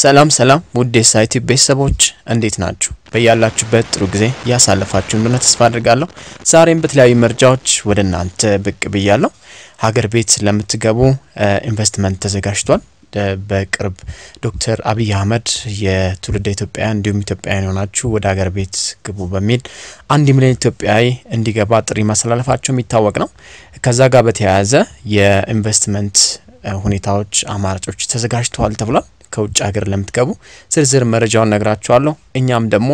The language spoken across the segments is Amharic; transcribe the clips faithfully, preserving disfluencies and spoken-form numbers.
ሰላም ሰላም ውድ ሳይቲ ቤተሰቦች እንዴት ናችሁ በእያላችሁበት ጥሩ ጊዜ ያሳለፋችሁ እንደሆነ ተስፋ አድርጋለሁ ዛሬም በተለያዩ መረጃዎች ወደ እናንተ ብቅ ብያለሁ ሀገር ቤት ለምትገቡ ኢንቨስትመንት ተዘጋጅቷል በቅርብ ዶክተር አብይ አህመድ የትውልደ ኢትዮጵያ እንዲሁም ኢትዮጵያውያን ሆናችሁ ወደ ሀገር ቤት ግቡ በሚል አንድ ሚሊዮን ኢትዮጵያዊ እንዲገባ ጥሪ ማስተላለፋቸው የሚታወቅ ነው ከዛ ጋር በተያያዘ የኢንቨስትመንት ሁኔታዎች አማራጮች ተዘጋጅቷል ተብሏል ከውጭ ሀገር ለምትገቡ ዝርዝር መረጃውን ነግራችኋለሁ እኛም ደግሞ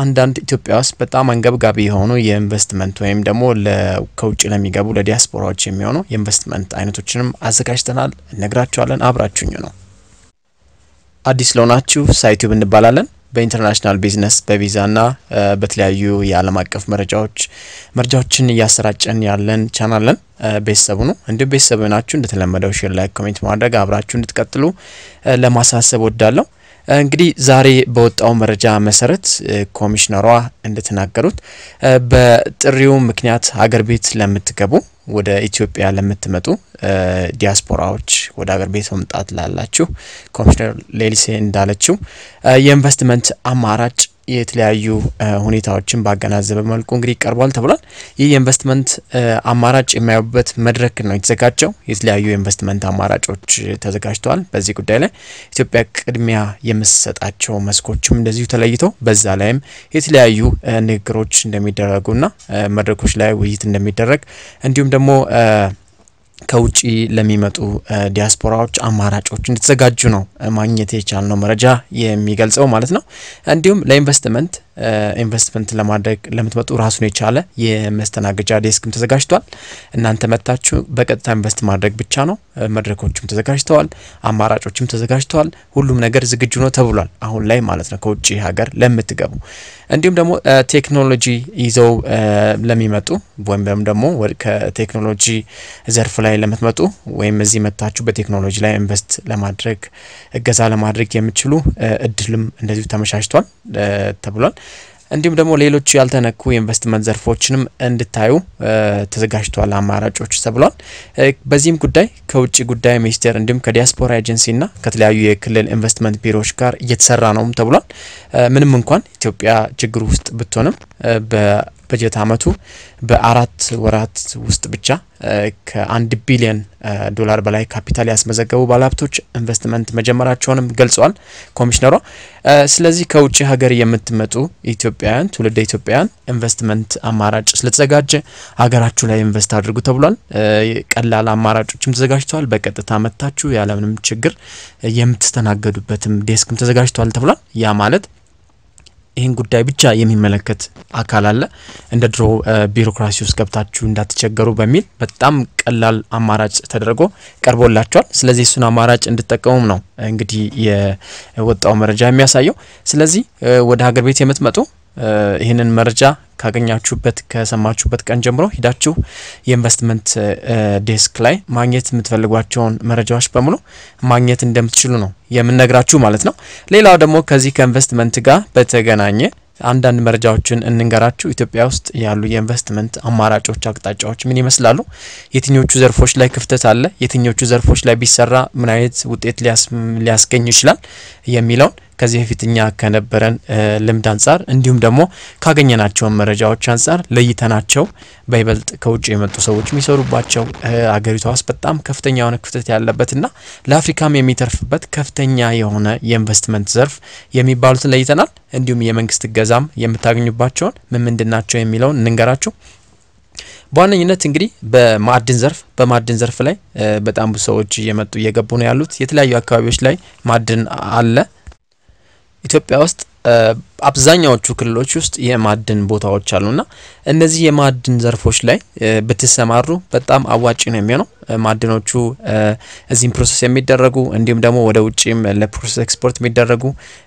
አንዳንድ ኢትዮጵያውያስ በጣም አንገብጋቢ የሆኑ የኢንቨስትመንት ወይም ደግሞ ለከውጭ ለሚገቡ ለዲያስፖራዎች የሚሆኑ የኢንቨስትመንት አይነቶችንም አዘጋጅተናል ነግራችኋለን አብራችሁኝ ነው አዲስ ለሆናችሁ ሳይቲዩብ እንባላለን በኢንተርናሽናል ቢዝነስ በቪዛና በተለያዩ የዓለም አቀፍ መረጃዎች መረጃዎችን ያሰራጨን ያለን ቻናልን በየሰቡ ነው እንደ በየሰበናችሁ እንደተለመደው ሼር ላይክ ኮሜንት ማድረግ አብራችሁ እንድትቀጥሉ ለማሳሰብ ወዳለው እንግዲህ ዛሬ በወጣው መረጃ መሰረት ኮሚሽነሯ እንደተናገሩት በጥሪው ምክንያት ሀገር ቤት ለምትገቡ ወደ ኢትዮጵያ ለምትመጡ ዲያስፖራዎች ወደ ሀገር ቤት መምጣት ላላችሁ ኮሚሽነር ሌሊሴ እንዳለችው የኢንቨስትመንት አማራጭ የተለያዩ ሁኔታዎችን ባገናዘበ መልኩ እንግዲህ ቀርቧል ተብሏል ይህ ኢንቨስትመንት አማራጭ የማይወበት መድረክ ነው የተዘጋጀው የተለያዩ ኢንቨስትመንት አማራጮች ተዘጋጅቷል በዚህ ጉዳይ ላይ ኢትዮጵያ ቅድሚያ የምትሰጣቸው መስኮችም እንደዚሁ ተለይተው በዛ ላይም የተለያዩ ንግግሮች እንደሚደረጉና መድረኮች ላይ ውይይት እንደሚደረግ እንዲሁም ደግሞ ከውጪ ለሚመጡ ዲያስፖራዎች አማራጮች እንድትዘጋጁ ነው ማግኘት የቻለው መረጃ የሚገልጸው ማለት ነው እንዲሁም ለኢንቨስትመንት ኢንቨስትመንት ለማድረግ ለምትመጡ ራሱን የቻለ የመስተናገጃ ዴስክም ተዘጋጅቷል እናንተ መጣችሁ በቀጥታ ኢንቨስት ማድረግ ብቻ ነው መድረኮችም ተዘጋጅተዋል አማራጮችም ተዘጋጅተዋል ሁሉም ነገር ዝግጁ ነው ተብሏል አሁን ላይ ማለት ነው ከውጪ ሀገር ለምትገቡ እንዲሁም ደግሞ ቴክኖሎጂ ይዘው ለሚመጡ ወይንም ደግሞ ከቴክኖሎጂ ዘርፍ ላይ ለምትመጡ ወይም እዚህ መጣችሁ በቴክኖሎጂ ላይ ኢንቨስት ለማድረግ እገዛ ለማድረግ የሚችሉ እድልም እንደዚሁ ተመቻችቷል ተብሏል እንዲሁም ደግሞ ሌሎች ያልተነኩ ኢንቨስትመንት ዘርፎችንም እንድታዩ ተዘጋጅቷል አማራጮች ተብሏል በዚህም ጉዳይ ከውጪ ጉዳይ ሚኒስቴር እንዲሁም ከዲያስፖራ ኤጀንሲና ከተለያዩ የክልል ኢንቨስትመንት ቢሮዎች ጋር እየተሰራ ነውም ተብሏል ምንም እንኳን ኢትዮጵያ ችግር ውስጥ ብትሆንም በበጀት አመቱ በአራት ወራት ውስጥ ብቻ ከአንድ ቢሊዮን ዶላር በላይ ካፒታል ያስመዘገቡ ባለሀብቶች ኢንቨስትመንት መጀመራቸውንም ገልጿል ኮሚሽነሯ ስለዚህ ከውጪ ሀገር የምትመጡ ኢትዮጵያውያን ትውልደ ኢትዮጵያውያን ኢንቨስትመንት አማራጭ ስለተዘጋጀ ሀገራችሁ ላይ ኢንቨስት አድርጉ ተብሏል ቀላል አማራጮችም ተዘጋጅቷል በቀጥታ መጣችሁ ያለምንም ችግር የምትስተናገዱበትም ዴስክም ተዘጋጅቷል ተብሏል ያ ማለት ይሄን ጉዳይ ብቻ የሚመለከት አካል አለ እንደድሮ ቢሮክራሲ ውስጥ ገብታችሁ እንዳትቸገሩ በሚል በጣም ቀላል አማራጭ ተደረጎ ቀርቦላችኋል ስለዚህ እሱን አማራጭ እንድትጠቀሙም ነው እንግዲህ የወጣው መረጃ የሚያሳየው ስለዚህ ወደ ሀገር ቤት የምትመጡ ይሄንን መረጃ ካገኛችሁበት ከሰማችሁበት ቀን ጀምሮ ሄዳችሁ የኢንቨስትመንት ዴስክ ላይ ማግኘት የምትፈልጓቸውን መረጃዎች በሙሉ ማግኘት እንደምትችሉ ነው የምንነግራችሁ ማለት ነው ሌላው ደግሞ ከዚህ ከኢንቨስትመንት ጋር በተገናኘ አንዳንድ መረጃዎችን እንንገራችሁ ኢትዮጵያ ውስጥ ያሉ የኢንቨስትመንት አማራጮች አቅጣጫዎች ምን ይመስላሉ የትኞቹ ዘርፎች ላይ ክፍተት አለ የትኞቹ ዘርፎች ላይ ቢሰራ ምን አይነት ውጤት ሊያስገኝ ይችላል የሚለው ከዚህ ፍትኛ ከነበረን ልምድ አንፃር እንዲሁም ደግሞ ካገኘናቸው መረጃዎች አንፃር ለይተናቸው በይበልጥ ከውጭ የመጡ ሰዎች የሚሰሩባቸው አገሪቷ ውስጥ በጣም ከፍተኛ የሆነ ክፍተት ያለበትና ለአፍሪካም የሚተርፍበት ከፍተኛ የሆነ የኢንቨስትመንት ዘርፍ የሚባሉትን ለይተናል እንዲሁም የመንግስት ገዛም የምታገኙባቸው ምን ምንድናቸው የሚለው እንንገራችሁ በዋነኝነት እንግዲህ በማዕድን ዘርፍ በማዕድን ዘርፍ ላይ በጣም ብዙ ሰዎች እየመጡ እየገቡ ነው ያሉት የተለያዩ አካባቢዎች ላይ ማዕድን አለ ኢትዮጵያ ውስጥ አብዛኛዎቹ ክልሎች ውስጥ የማዕድን ቦታዎች አሉና እነዚህ የማዕድን ዘርፎች ላይ በተሰማሩ በጣም አዋጭ ነው የሚሆነው ማዕድኖቹ እዚህም ፕሮሰስ የሚደረጉ እንዲሁም ደግሞ ወደ ውጪም ለፕሮሰስ ኤክስፖርት የሚደረጉ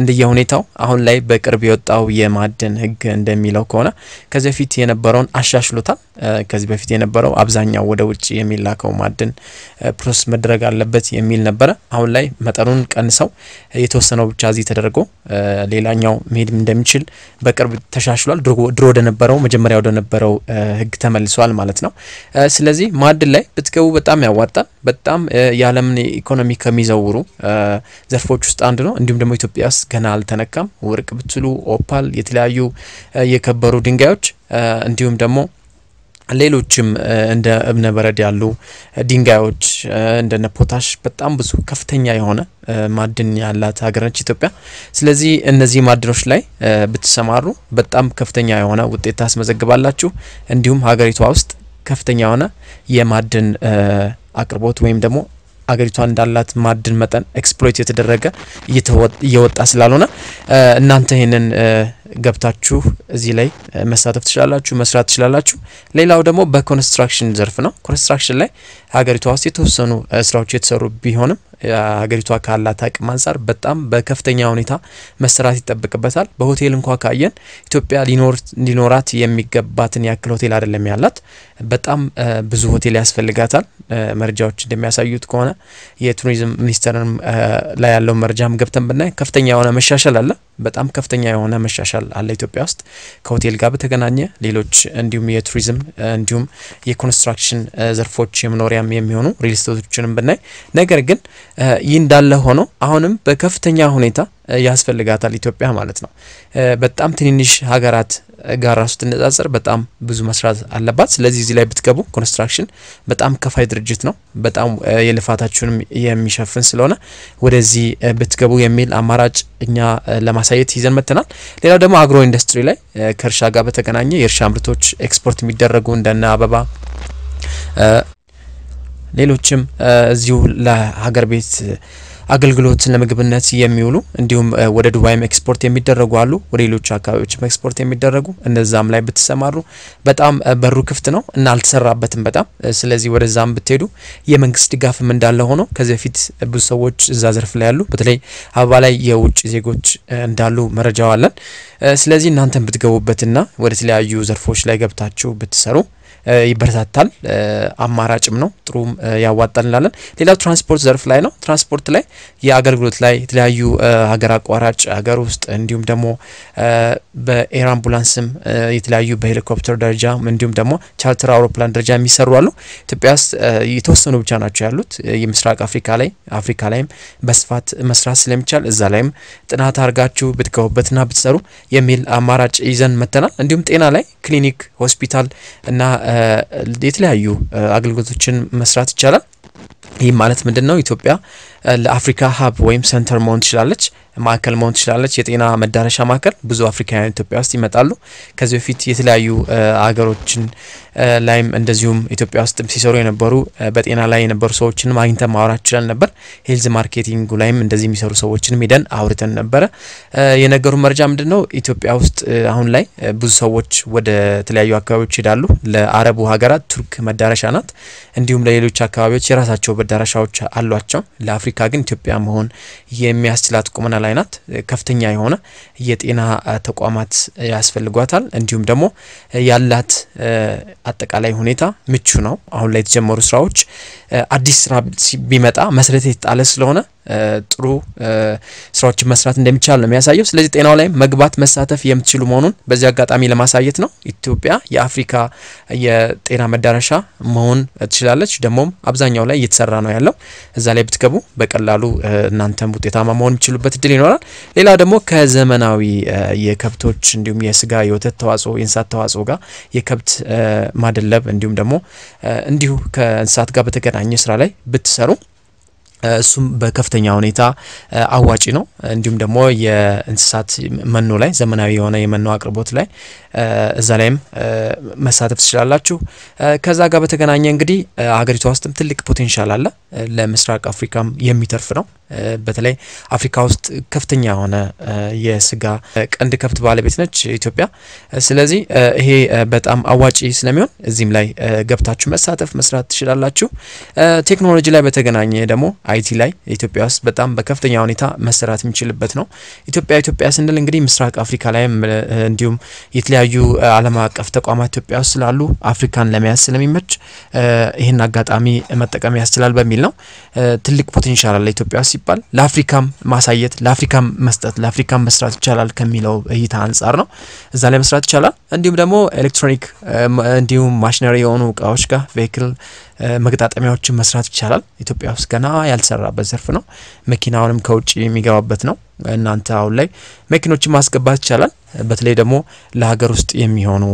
እንደየሁኔታው አሁን ላይ በቅርብ የወጣው የማዕድን ህግ እንደሚለው ከሆነ ከዚህ በፊት የነበረውን አሻሽሎታል ከዚህ በፊት የነበረው አብዛኛው ወደ ውጪ የሚላከው ማዕድን ፕሮሰስ መደረግ አለበት የሚል ነበር አሁን ላይ መጠኑን ቀንሰው የተወሰነው ብቻ እዚህ ተደርጎ ሌላኛው ሜድም እንደሚችል በቅርብ ተሻሽሏል ድሮ ድሮ ወደ ነበረው መጀመሪያው ወደ ነበረው ህግ ተመልሷል ማለት ነው ስለዚህ ማዕድን ላይ በትከው በጣም ያዋጣል በጣም ያለምን ኢኮኖሚ ከሚዘውሩ ዘርፎች ውስጥ አንድ ነው እንዲሁም ደግሞ ኢትዮጵያስ ገና አልተነካም ወርቅ ብትሉ ኦፓል የተለያዩ የከበሩ ድንጋዮች እንዲሁም ደግሞ ሌሎችም እንደ እብነ በረድ ያሉ ድንጋዮች እንደነ ፖታሽ በጣም ብዙ ከፍተኛ የሆነ ማድን ያላት ሀገር ነች ኢትዮጵያ ስለዚህ እነዚህ ማድሮች ላይ ብትሰማሩ በጣም ከፍተኛ የሆነ ውጤት ታስመዘግባላችሁ እንዲሁም ሀገሪቷ ውስጥ ከፍተኛ የሆነ የማድን አቅርቦት ወይም ደግሞ ሀገሪቷ እንዳላት ማድን መጠን ኤክስፕሎይት የተደረገ እየወጣ ስላልሆነ እናንተ ይሄንን ገብታችሁ እዚህ ላይ መሳተፍ ትችላላችሁ መስራት ትችላላችሁ ሌላው ደግሞ በኮንስትራክሽን ዘርፍ ነው ኮንስትራክሽን ላይ ሀገሪቷ ውስጥ የተወሰኑ ስራዎች የተሰሩ ቢሆንም ሀገሪቷ ካላት አቅም አንፃር በጣም በከፍተኛ ሁኔታ መስራት ይተበቀበታል በሆቴል እንኳን ካየን ኢትዮጵያ ሊኖር ሊኖራት የሚገባትን ያክል ሆቴል አይደለም ያላት በጣም ብዙ ሆቴል ያስፈልጋታል መርጃዎች እንደሚያሳዩት ከሆነ የቱሪዝም ሚኒስቴርም ላይ ያለው መርጃም ገብተን በእና ከፍተኛ የሆነ መሻሻል አለ በጣም ከፍተኛ የሆነ መሻሻል አለ ኢትዮጵያ ውስጥ ከሆቴል ጋር በተገናኘ ሌሎች እንዲሁም የቱሪዝም እንዲሁም የኮንስትራክሽን ዘርፎች የመኖሪያም የሚሆኑ ሪል ስቴቶችንም በእና ነገር ግን ይህ እንዳለ ሆኖ አሁንም በከፍተኛ ሁኔታ ያስፈልጋታል ኢትዮጵያ ማለት ነው በጣም ትንንሽ ሀገራት ጋር ራሱ ተነጻጽር በጣም ብዙ መስራት አለባት ስለዚህ እዚህ ላይ ብትገቡ ኮንስትራክሽን በጣም ከፋይ ድርጅት ነው በጣም የልፋታችሁንም የሚሸፍን ስለሆነ ወደዚህ ብትገቡ የሚል አማራጭ እኛ ለማሳየት ይዘን መተናል ሌላ ደግሞ አግሮ ኢንዱስትሪ ላይ ከርሻ ጋር በተገናኘ የርሻ ምርቶች ኤክስፖርት የሚደረጉ እንደና አበባ ሌሎችም እዚሁ ለሀገር ቤት አገልግሎት ለምግብነት የሚውሉ እንዲሁም ወደ ዱባይም ኤክስፖርት የሚደረጉ አሉ ወደ ሌሎች አካባቢዎችም ኤክስፖርት የሚደረጉ እንደዛም ላይ ብትሰማሩ በጣም በሩ ክፍት ነው እና አልተሰራበትም በጣም ስለዚህ ወደዛም ብትሄዱ የመንግስት ድጋፍም እንዳለ ሆኖ ከዚህ በፊት ብዙ ሰዎች እዛ ዘርፍ ላይ ያሉ በተለይ አበባ ላይ የውጭ ዜጎች እንዳሉ መረጃው አለን ስለዚህ እናንተም ብትገቡበትና ወደ ተለያዩ ዘርፎች ላይ ገብታችሁ ብትሰሩ ይበረታታል አማራጭም ነው ጥሩም ያዋጣልናለን ሌላው ትራንስፖርት ዘርፍ ላይ ነው ትራንስፖርት ላይ የአገልግሎት ላይ ተለያዩ ሀገር አቋራጭ ሀገር ውስጥ እንዲሁም ደግሞ በኤር አምቡላንስም የተለያዩ በሄሊኮፕተር ደረጃ እንዲሁም ደግሞ ቻርተር አውሮፕላን ደረጃ የሚሰሩ አሉ ኢትዮጵያ ውስጥ የተወሰኑ ብቻ ናቸው ያሉት የምስራቅ አፍሪካ ላይ አፍሪካ ላይም በስፋት መስራት ስለሚቻል እዛ ላይም ጥናት አርጋችሁ ብትገቡበትና ብትሰሩ የሚል አማራጭ ይዘን መተናል እንዲሁም ጤና ላይ ክሊኒክ ሆስፒታል እና የተለያዩ አገልግሎቶችን መስራት ይቻላል ይሄ ማለት ምንድነው ኢትዮጵያ ለአፍሪካ ሀብ ወይም ሴንተር ሞንት ይችላልች ማከል ሞንት ይችላልች የጤና መዳረሻ ማከል ብዙ አፍሪካውያን ኢትዮጵያ ውስጥ ይመጣሉ ከዚህ በፊት የተለያዩ አገሮችን ላይም እንደዚሁም ኢትዮጵያ ውስጥ ሲሰሩ የነበሩ በጤና ላይ የነበሩ ሰዎችን ማግኝተ ማውራት ይችላል ነበር ሄልዝ ማርኬቲንግ ላይም እንደዚህ የሚሰሩ ሰዎችን ሄደን አውርተን ነበር የነገሩ መርጃ ምንድነው ኢትዮጵያ ውስጥ አሁን ላይ ብዙ ሰዎች ወደ ተለያዩ አካባቢዎች ይዳሉ ለአረቡ ሀገራት ቱርክ መዳረሻ ናት እንዲሁም ለሌሎች አካባቢዎች የራሳቸው መዳረሻዎች አሏቸው ለአፍሪካ ካግን ኢትዮጵያ መሆን የሚያስችላት ቁመና ላይ ናት ከፍተኛ የሆነ የጤና ተቋማት ያስፈልጓታል እንዲሁም ደግሞ ያላት አጠቃላይ ሁኔታ ምቹ ነው አሁን ላይ የተጀመሩ ስራዎች አዲስ ስራ ቢመጣ መስረት የተጣለ ስለሆነ ጥሩ ስራዎች መስራት እንደሚቻል ነው የሚያሳየው ስለዚህ ጤናው ላይ መግባት መሳተፍ የምትችሉ መሆኑን በዚህ አጋጣሚ ለማሳየት ነው ኢትዮጵያ የአፍሪካ የጤና መዳረሻ መሆን ትችላለች ደግሞ አብዛኛው ላይ እየተሰራ ነው ያለው እዛ ላይ ብትገቡ በቀላሉ እናንተም ውጤታማ መሆን የምትችሉበት ድል ይኖራል ሌላ ደግሞ ከዘመናዊ የከብቶች እንዲሁም የስጋ የወተት ተዋጽኦ የእንስሳት ተዋጽኦ ጋር የከብት ማደለብ እንዲሁም ደግሞ እንዲሁ ከእንስሳት ጋር በተገናኘ ስራ ላይ ብትሰሩ እሱም በከፍተኛ ሁኔታ አዋጪ ነው እንዲሁም ደግሞ የእንስሳት መኖ ላይ ዘመናዊ የሆነ የመኖ አቅርቦት ላይ እዛ ላይም መሳተፍ ትችላላችሁ ከዛ ጋር በተገናኘ እንግዲህ ሀገሪቷ ውስጥም ትልቅ ፖቴንሻል አለ ለምስራቅ አፍሪካም የሚተርፍ ነው በተለይ አፍሪካ ውስጥ ከፍተኛ የሆነ የስጋ ቀንድ ከብት ባለቤት ነች ኢትዮጵያ ስለዚህ ይሄ በጣም አዋጪ ስለሚሆን እዚህም ላይ ገብታችሁ መሳተፍ መስራት ትችላላችሁ ቴክኖሎጂ ላይ በተገናኘ ደግሞ አይቲ ላይ ኢትዮጵያ ውስጥ በጣም በከፍተኛ ሁኔታ መስራት የሚችልበት ነው ኢትዮጵያ ኢትዮጵያ ስንል እንግዲህ ምስራቅ አፍሪካ ላይ እንዲሁም የተለያዩ ዓለም አቀፍ ተቋማት ኢትዮጵያ ውስጥ ስላሉ አፍሪካን ለማያስ ስለሚመች ይሄን አጋጣሚ መጠቀም ያስችላል በሚል ነው ትልቅ ፖቴንሻል አለ ኢትዮጵያ ሲባል ለአፍሪካም ማሳየት ለአፍሪካም መስጠት ለአፍሪካም መስራት ይችላል ከሚለው እይታ አንፃር ነው እዛ ላይ መስራት ይችላል እንዲሁም ደግሞ ኤሌክትሮኒክ እንዲሁም ማሽነሪ የሆኑ እቃዎች ጋር ቬክል መግጣጣሚያዎችን መስራት ይችላል ኢትዮጵያ ውስጥ ገና ያልሰራበት ዘርፍ ነው መኪናውንም ከውጪ የሚገባበት ነው እናንተ አሁን ላይ መኪኖችን ማስቀባት ይችላል በተለይ ደግሞ ለሀገር ውስጥ የሚሆኑ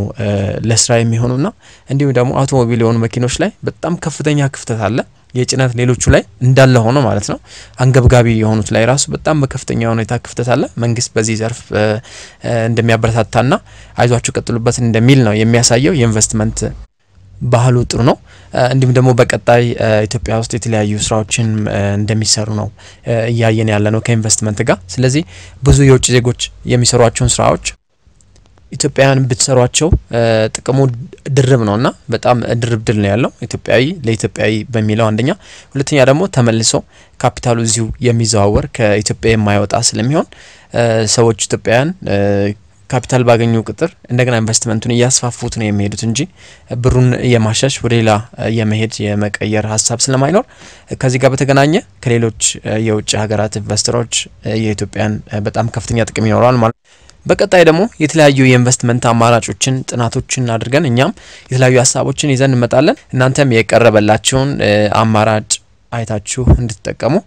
ለስራ የሚሆኑና እንዲሁም ደግሞ አውቶሞቢል የሆኑ መኪኖች ላይ በጣም ከፍተኛ ክፍተት አለ የጭነት ሌሎቹ ላይ እንዳለ ሆኖ ማለት ነው አንገብጋቢ የሆኑት ላይ ራሱ በጣም በከፍተኛ ሁኔታ ክፍተት አለ መንግስት በዚህ ዘርፍ እንደሚያበረታታና አይዟችሁ ቀጥሉበት እንደሚል ነው የሚያሳየው የኢንቨስትመንት ባህሉ ጥሩ ነው እንዲም ደግሞ በቀጣይ ኢትዮጵያ ውስጥ የተለያዩ ስራዎችን እንደሚሰሩ ነው ያያየን ያለ ነው ከኢንቨስትመንት ጋር ስለዚህ ብዙ የውጭ ዜጎች የሚሰሯቸውን ስራዎች ኢትዮጵያውያን ብትሰሯቸው ጥቅሙ ድርብ ነውና በጣም ድርብ ድል ነው ያለው ኢትዮጵያዊ ለኢትዮጵያዊ በሚለው አንደኛ ሁለተኛ ደግሞ ተመልሶ ካፒታሉ ዚው የሚዛወር ከኢትዮጵያ የማይወጣ ስለሚሆን ሰዎች ኢትዮጵያውያን ካፒታል ባገኙ ቁጥር እንደገና ኢንቨስትመንቱን ያስፋፉት ነው የሚሄዱት እንጂ ብሩን የማሻሽ ወደላ የመሄድ የመቀየር ሐሳብ ስለማይኖር ከዚህ ጋር በተገናኘ ከሌሎች የውጭ ሀገራት ኢንቨስተሮች የኢትዮጵያን በጣም ከፍተኛ ጥቅም ይኖራል ማለት በቀጣይ ደግሞ የተለያዩ የኢንቨስትመንት አማራጮችን ጥናቶችን አድርገን እኛም የተለያዩ ሐሳቦችን ይዘን እንመጣለን እናንተም የቀረበላችሁን አማራጭ አይታችሁ እንድትጠቀሙ